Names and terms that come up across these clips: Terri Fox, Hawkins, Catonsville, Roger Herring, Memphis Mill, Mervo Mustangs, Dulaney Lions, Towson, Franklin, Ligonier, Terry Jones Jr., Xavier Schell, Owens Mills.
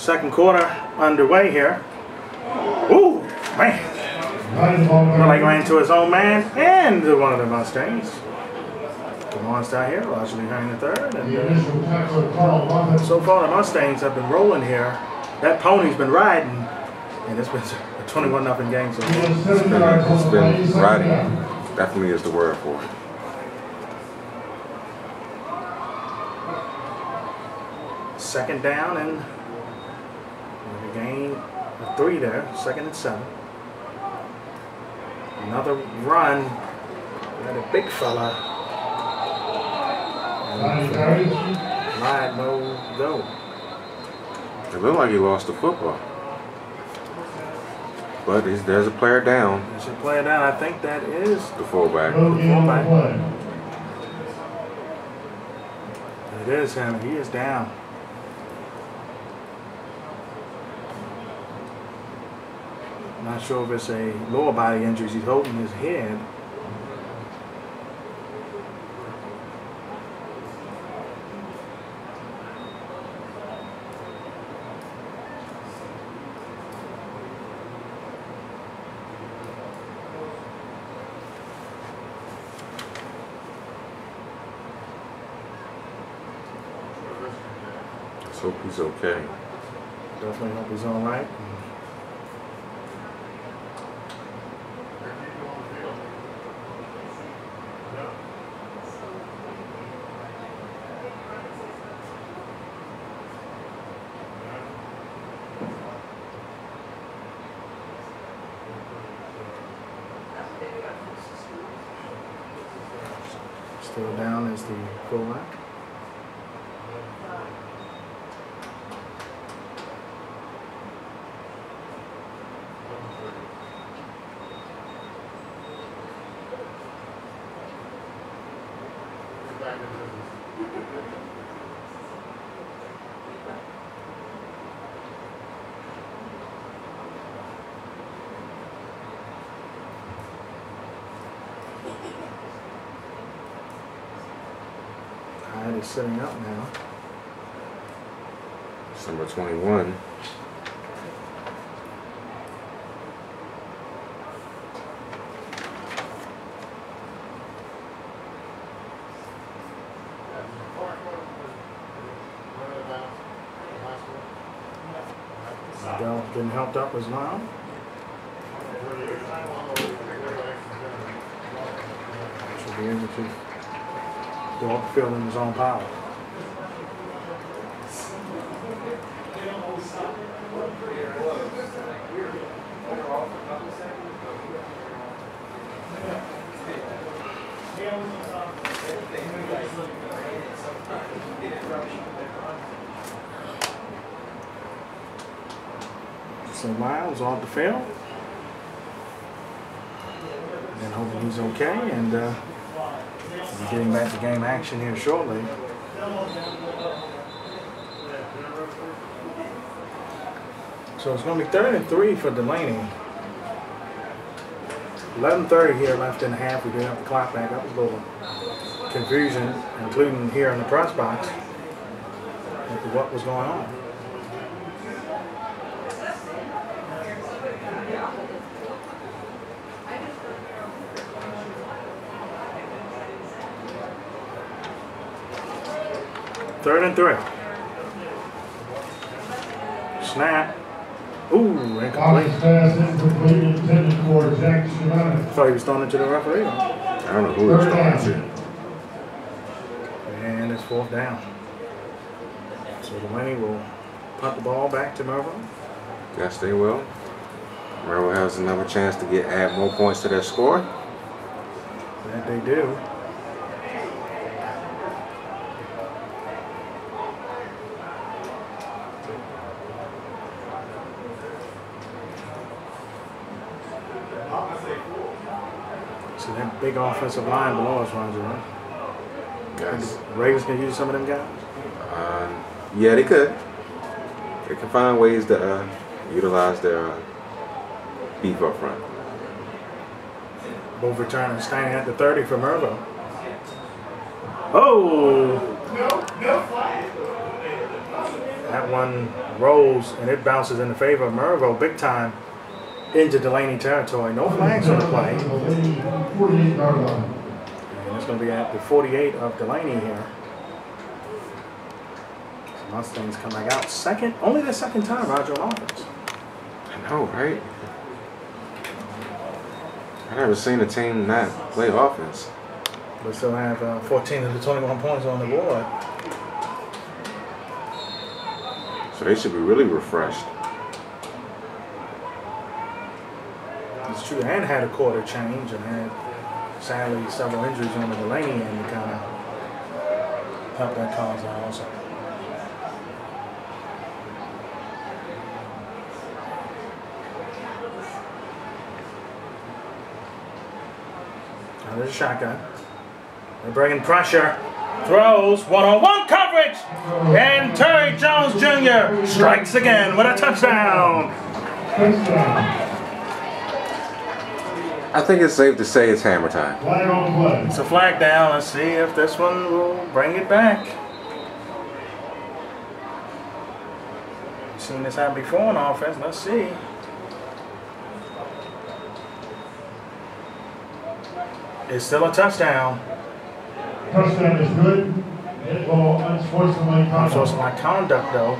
Second quarter underway here. Ooh, man. Really going to his own man and one of the Mustangs. The ones down here, largely behind the third. And so far, the Mustangs have been rolling here. That pony's been riding, and it's been a 21-0 game. So it's been riding. That, for me, is the word for it. Second down and a gain of 3 there, 2nd and 7. Another run. Got a big fella. Ride, no go. It looked like he lost the football. But there's a player down. There's a player down. I think that is the fullback. It is him. He is down. Not sure if it's a lower body injury. He's holding his head. Let's hope he's okay. Definitely hope he's all right. Still down is the fullback. Is sitting up now. It's number 21. Dell getting helped up as well. Should be able to go up the field in his own power. So Miles off the field. And hoping he's okay. And we're getting back to game action here shortly. So it's going to be 3rd and 3 for Dulaney. 11:30 here left in the half. We do have the clock back up. A little confusion, including here in the press box, as to what was going on. Third and 3. Snap. Ooh, incomplete. I thought he was throwing it to the referee. I don't know who he was throwing it to. And it's 4th down. So Dulaney will punt the ball back to Mervo. Yes, they will. Mervo has another chance to add more points to their score. That they do. Big offensive line below us runs around. Yes. Ravens can use some of them guys? Yeah, they could. They can find ways to utilize their beef up front. Both returning, standing at the 30 for Mervo. Oh! No, no flag. That one rolls and it bounces in the favor of Mervo big time into Dulaney territory. No flags on the play. And it's going to be at the 48 of Dulaney here. So Mustangs coming out second. Only the second time, Roger, on offense. I know, right? I've never seen a team not play offense. We still have 14 of the 21 points on the board. So they should be really refreshed. It's true, and had a quarter change and had, sadly, several injuries on the Dulaney end to kind of help that cause out also. Now there's a shotgun. They're bringing pressure. Throws, one-on-one coverage, and Terry Jones Jr. strikes again with a touchdown. I think it's safe to say it's hammer time. It's a flag down. Let's see if this one will bring it back. We've seen this happen before on offense. Let's see. It's still a touchdown. Touchdown is good. It will unfortunately conduct. Unfortunately conduct, though.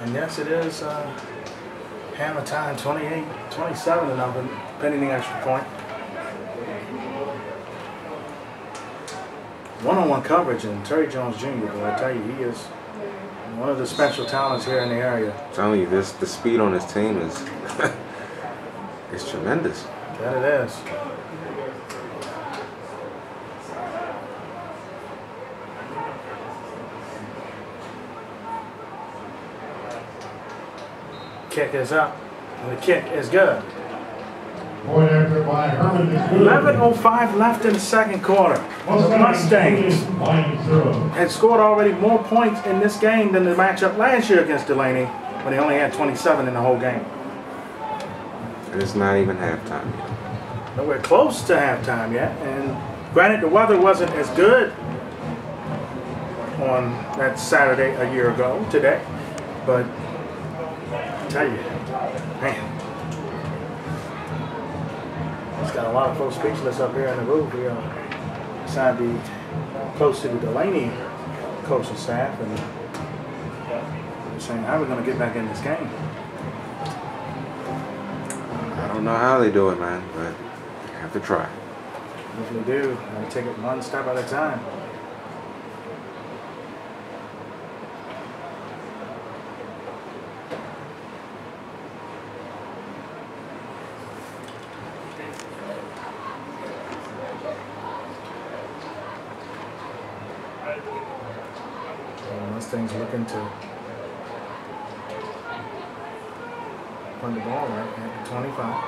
And yes, it is hammer time, 28, 27, and I've been the extra point. One-on-one coverage, and Terry Jones Jr., but I tell you, he is one of the special talents here in the area. I'm telling you, this, the speed on this team is it's tremendous. That it is. Kick is up, and the kick is good. 11:05 left in the second quarter. The Mustangs had scored already more points in this game than the matchup last year against Dulaney, but they only had 27 in the whole game. And it's not even halftime yet. Nowhere close to halftime yet, and granted the weather wasn't as good on that Saturday a year ago today, but tell you, man, it's got a lot of folks speechless up here in the roof. We are beside the close to the Dulaney coaching staff, and they're saying how are we going to get back in this game? I don't know how they do it, man, but they have to try. If they do, I take it one step at a time. Things looking to run the ball right at the 25.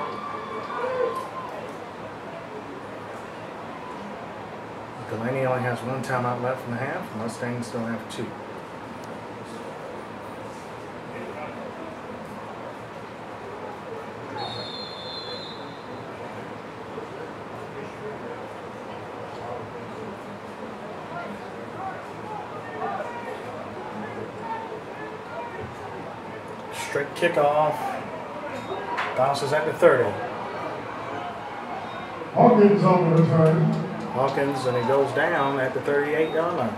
Dulaney only has one timeout left in the half. Mustangs still have two. Straight kickoff, bounces at the 30. Hawkins on the return. Hawkins, and he goes down at the 38-yard line.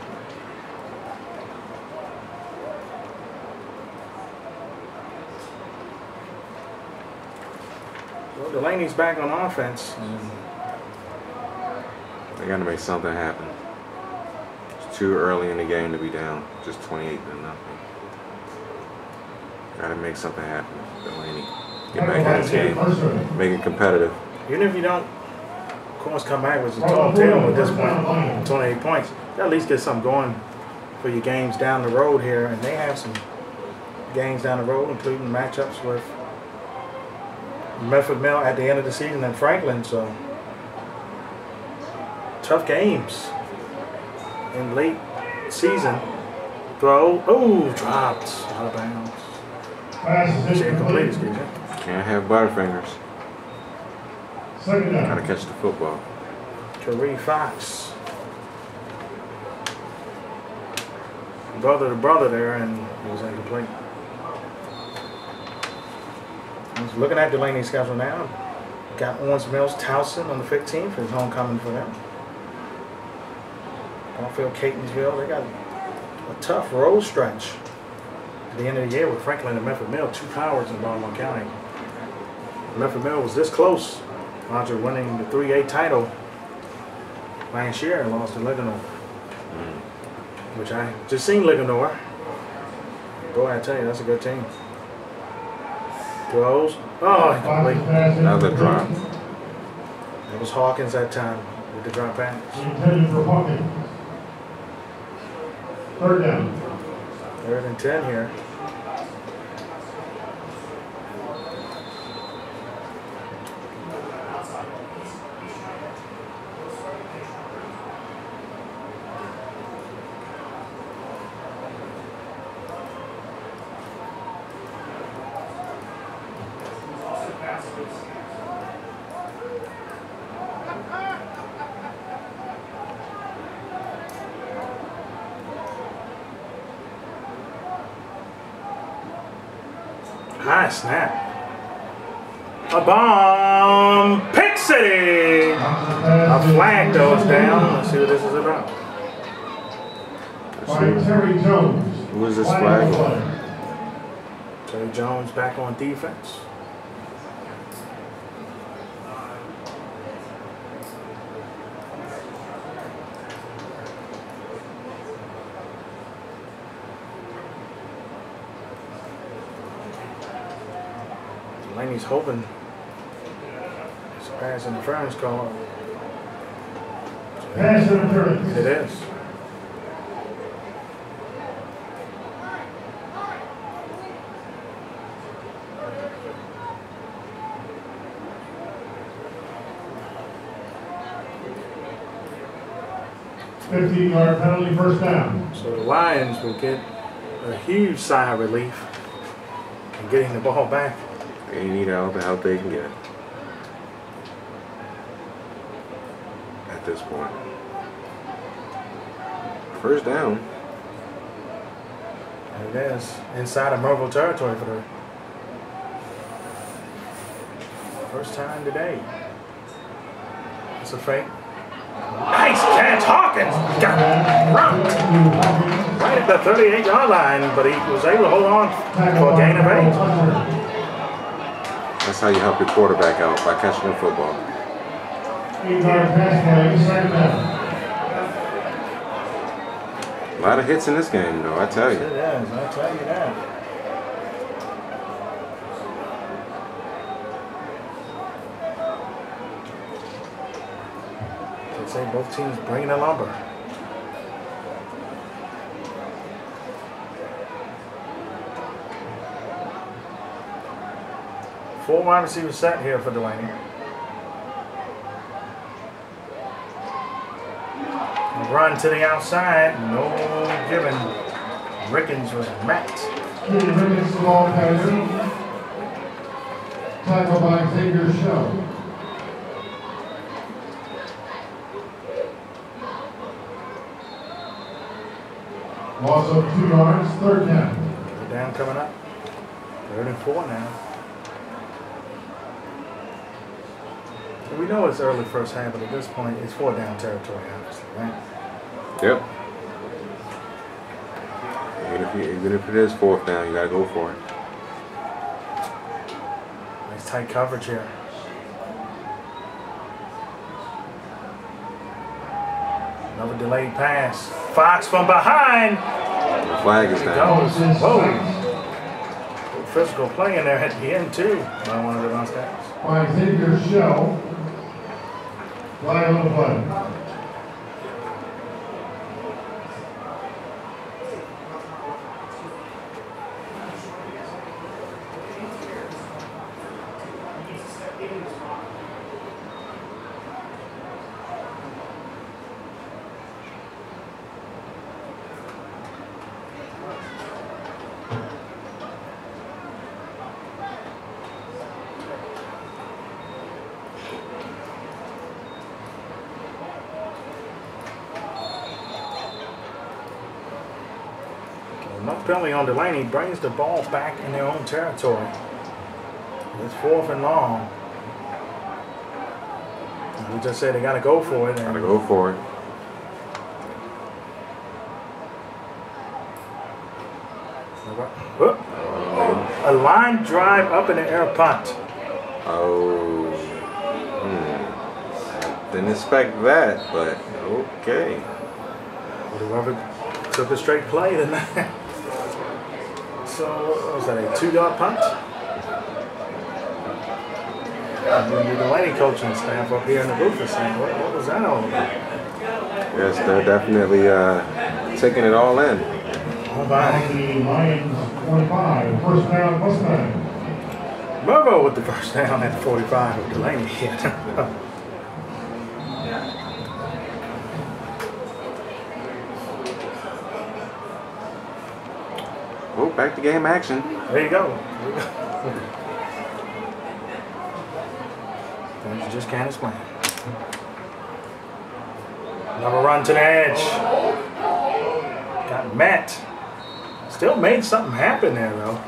Well, Delaney's back on offense. They got to make something happen. It's too early in the game to be down, just 28-0. Got to make something happen, Dulaney. Get back in this game. Make it competitive. Even if you don't, of course, come back with a tall tale at this point, 28 points. That'll at least get something going for your games down the road here. And they have some games down the road, including matchups with Memphis Mill at the end of the season and Franklin. So tough games in late season. Throw. Oh, dropped. Out of bounds. Can't have butterfingers. Gotta catch the football. Terri Fox. brother to brother there, and it was incomplete. I was looking at Dulaney's schedule now. Got Owens Mills, Towson on the 15th for his homecoming for them. Ballfield, Catonsville, they got a tough road stretch at the end of the year with Franklin and Memphis Mill, two powers in Baltimore County. Memphis Mill was this close after winning the 3A title last year and lost to Ligonier. Which I just seen Ligonier. Boy, I tell you, that's a good team. Throws. Oh, incomplete. Another drop. It was Hawkins that time with the drop pass. Intended for Hawkins. Third down. 3rd and 10 here. High snap. A bomb. Pick City. A flag goes down. Let's see what this is about. By Terry Jones. Who is this flag on? Terry Jones back on defense. He's hoping it's a pass interference call. Pass interference. It is. $15-yard penalty, first down. So the Lions will get a huge sigh of relief in getting the ball back. They need all the help they can get at this point. First down. And it is inside of Mervo territory for the first time today. It's a fake. Nice catch, Hawkins! Got rocked right at the 38-yard line, but he was able to hold on for a gain of 8. That's how you help your quarterback out, by catching the football. A lot of hits in this game, though, I tell you. It is, I tell you that. I'd say both teams bringing the lumber. Full wide receiver set here for Dulaney. Run to the outside, no giving. Rickens was wrecked. Rickens the ball pass. Tackle by Xavier Schell. Loss of 2 yards, 3rd down. 3rd down coming up. 3rd and 4 now. We know it's early first half, but at this point, it's 4-down territory, obviously, right? Yep. Even if it is 4th down, you gotta go for it. Nice tight coverage here. Another delayed pass. Fox from behind. The flag is down. Whoa! Physical play in there at the end too. By one of the Mustangs. By Xavier Schell. Line on the No penalty on Dulaney. Brings the ball back in their own territory. It's 4th and long. We just said they got to go for it. Got to go for it. A line drive up in the air punt. Oh. Didn't expect that, but okay. Whoever took a straight play tonight. So, what was that, a 2-yard punt? And then the Dulaney coaching staff up here in the booth is saying, what was that all about? Yes, they're definitely taking it all in. Lions 45, first down, Mustang. Mervo with the first down at 45 with Dulaney hit. Oh, back to game action. There you go. Things you just can't explain. Another run to the edge. Got met. Still made something happen there, though.